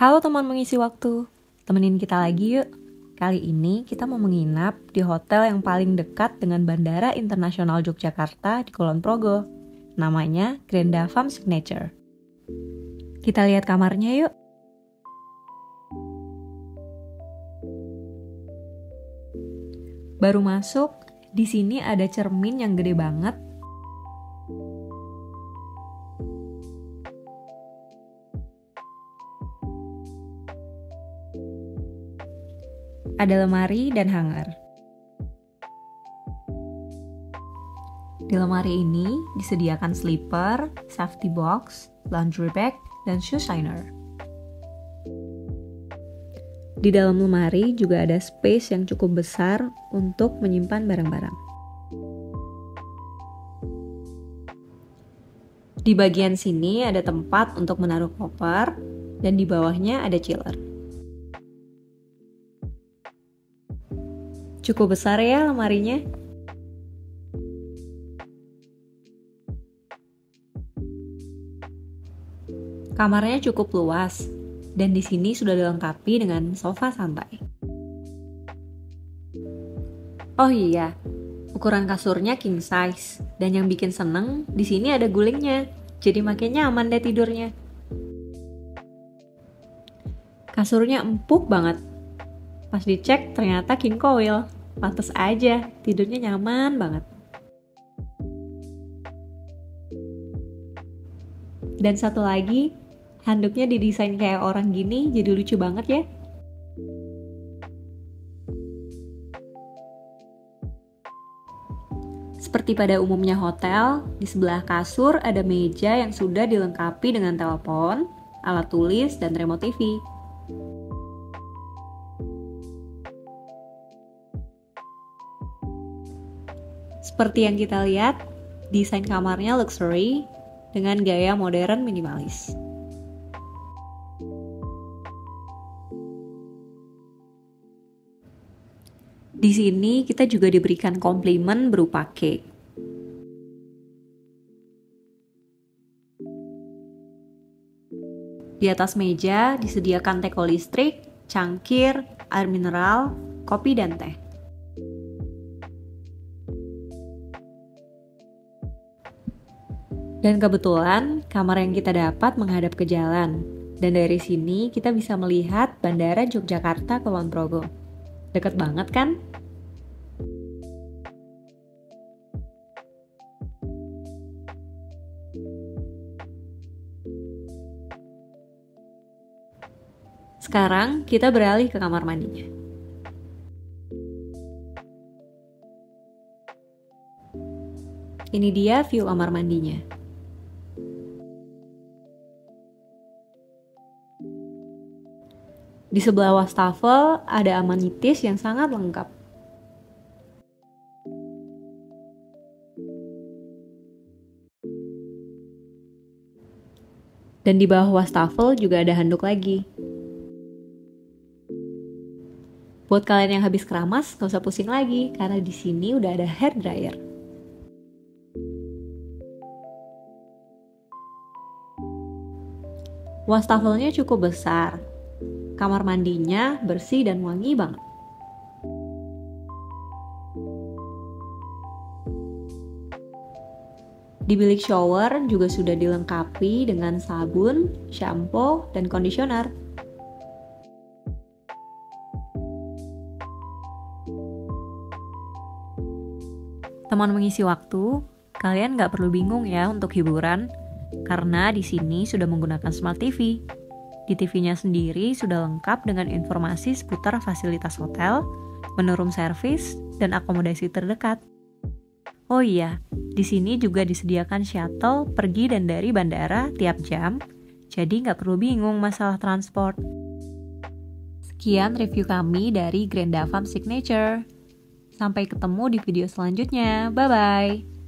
Halo teman mengisi waktu, temenin kita lagi yuk. Kali ini kita mau menginap di hotel yang paling dekat dengan Bandara Internasional Yogyakarta di Kulon Progo. Namanya Grand Dafam Signature. Kita lihat kamarnya yuk. Baru masuk, di sini ada cermin yang gede banget. Ada lemari dan hanger. Di lemari ini disediakan slipper, safety box, laundry bag, dan shoe shiner. Di dalam lemari juga ada space yang cukup besar untuk menyimpan barang-barang. Di bagian sini ada tempat untuk menaruh koper dan di bawahnya ada chiller. Cukup besar ya lemarinya. Kamarnya cukup luas dan di sini sudah dilengkapi dengan sofa santai. Oh iya, ukuran kasurnya king size dan yang bikin seneng di sini ada gulingnya, jadi makin nyaman deh tidurnya. Kasurnya empuk banget. Pas dicek ternyata King Koil, pantes aja, tidurnya nyaman banget. Dan satu lagi, handuknya didesain kayak orang gini, jadi lucu banget ya. Seperti pada umumnya hotel, di sebelah kasur ada meja yang sudah dilengkapi dengan telepon, alat tulis, dan remote TV. Seperti yang kita lihat, desain kamarnya luxury dengan gaya modern minimalis. Di sini kita juga diberikan komplimen berupa cake. Di atas meja disediakan teko listrik, cangkir, air mineral, kopi dan teh. Dan kebetulan kamar yang kita dapat menghadap ke jalan. Dan dari sini kita bisa melihat Bandara Yogyakarta Kulon Progo. Deket banget kan? Sekarang kita beralih ke kamar mandinya. Ini dia view kamar mandinya. Di sebelah wastafel ada amenities yang sangat lengkap. Dan di bawah wastafel juga ada handuk lagi. Buat kalian yang habis keramas, gak usah pusing lagi karena di sini udah ada hair dryer. Wastafelnya cukup besar. Kamar mandinya bersih dan wangi banget. Di bilik shower juga sudah dilengkapi dengan sabun, shampoo, dan kondisioner. Teman mengisi waktu, kalian nggak perlu bingung ya untuk hiburan, karena di sini sudah menggunakan Smart TV. Di TV-nya sendiri sudah lengkap dengan informasi seputar fasilitas hotel, menu room service, dan akomodasi terdekat. Oh iya, di sini juga disediakan shuttle pergi dan dari bandara tiap jam, jadi nggak perlu bingung masalah transport. Sekian review kami dari Grand Dafam Signature. Sampai ketemu di video selanjutnya. Bye-bye!